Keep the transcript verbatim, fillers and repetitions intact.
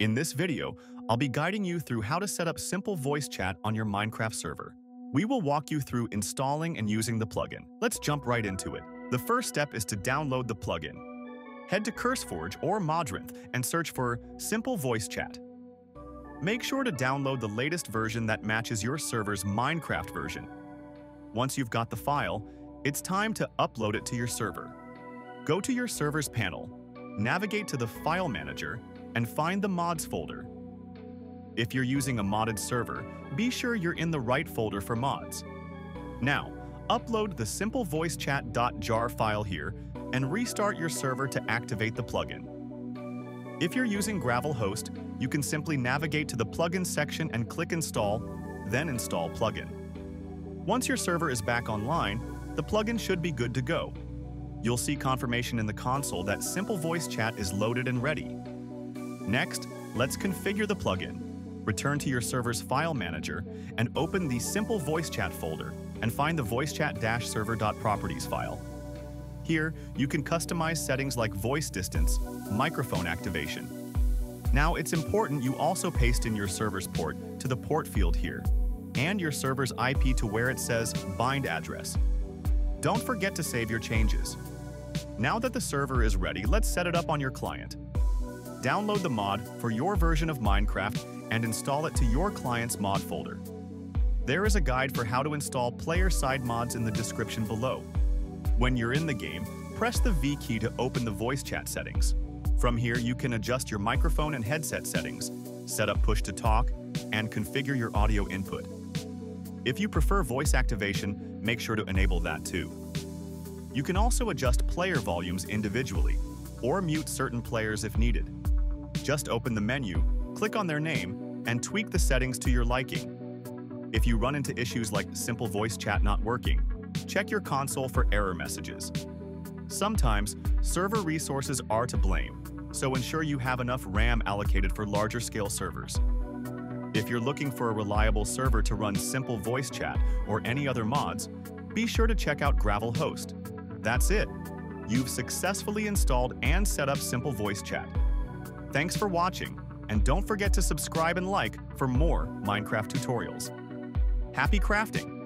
In this video, I'll be guiding you through how to set up Simple Voice Chat on your Minecraft server. We will walk you through installing and using the plugin. Let's jump right into it. The first step is to download the plugin. Head to CurseForge or Modrinth and search for Simple Voice Chat. Make sure to download the latest version that matches your server's Minecraft version. Once you've got the file, it's time to upload it to your server. Go to your server's panel, navigate to the File Manager, and find the mods folder. If you're using a modded server, be sure you're in the right folder for mods. Now, upload the simplevoicechat.jar file here and restart your server to activate the plugin. If you're using Gravel Host, you can simply navigate to the plugin section and click Install, then Install Plugin. Once your server is back online, the plugin should be good to go. You'll see confirmation in the console that Simple Voice Chat is loaded and ready. Next, let's configure the plugin. Return to your server's file manager and open the Simple Voice Chat folder and find the voicechat dash server dot properties file. Here, you can customize settings like voice distance, microphone activation. Now, it's important you also paste in your server's port to the port field here and your server's I P to where it says bind address. Don't forget to save your changes. Now that the server is ready, let's set it up on your client. Download the mod for your version of Minecraft and install it to your client's mod folder. There is a guide for how to install player-side mods in the description below. When you're in the game, press the V key to open the voice chat settings. From here, you can adjust your microphone and headset settings, set up push-to-talk, and configure your audio input. If you prefer voice activation, make sure to enable that too. You can also adjust player volumes individually or mute certain players if needed. Just open the menu, click on their name, and tweak the settings to your liking. If you run into issues like Simple Voice Chat not working, check your console for error messages. Sometimes, server resources are to blame, so ensure you have enough RAM allocated for larger scale servers. If you're looking for a reliable server to run Simple Voice Chat or any other mods, be sure to check out Gravel Host. That's it. You've successfully installed and set up Simple Voice Chat. Thanks for watching, and don't forget to subscribe and like for more Minecraft tutorials. Happy crafting!